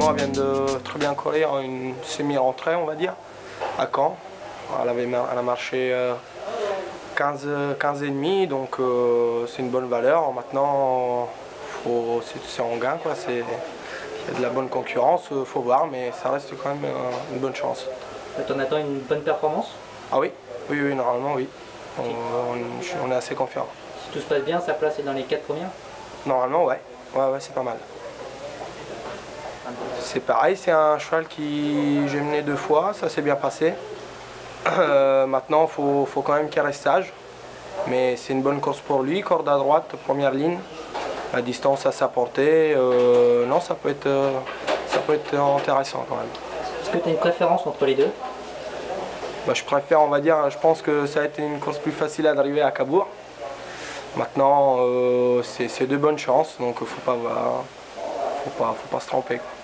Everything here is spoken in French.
moi vient de très bien courir, une semi-rentrée, on va dire, à Caen. Elle a marché 15,5, donc c'est une bonne valeur. Maintenant, c'est en gain, quoi. Il y a de la bonne concurrence, il faut voir, mais ça reste quand même une bonne chance. On attend une bonne performance? Ah oui, oui, normalement oui. Okay. On est assez confiant. Si tout se passe bien, sa place est dans les 4 premières? Normalement, ouais, c'est pas mal. C'est pareil, c'est un cheval qui j'ai mené 2 fois, ça s'est bien passé. Maintenant, faut quand même qu'il reste sage. Mais c'est une bonne course pour lui, corde à droite, première ligne. La distance à sa portée, non, ça peut être intéressant quand même. Est-ce que tu as une préférence entre les deux? Bah, je préfère, on va dire, je pense que ça a été une course plus facile à d'arriver à Cabourg. Maintenant, c'est 2 bonnes chances, donc il ne faut pas se tromper, quoi.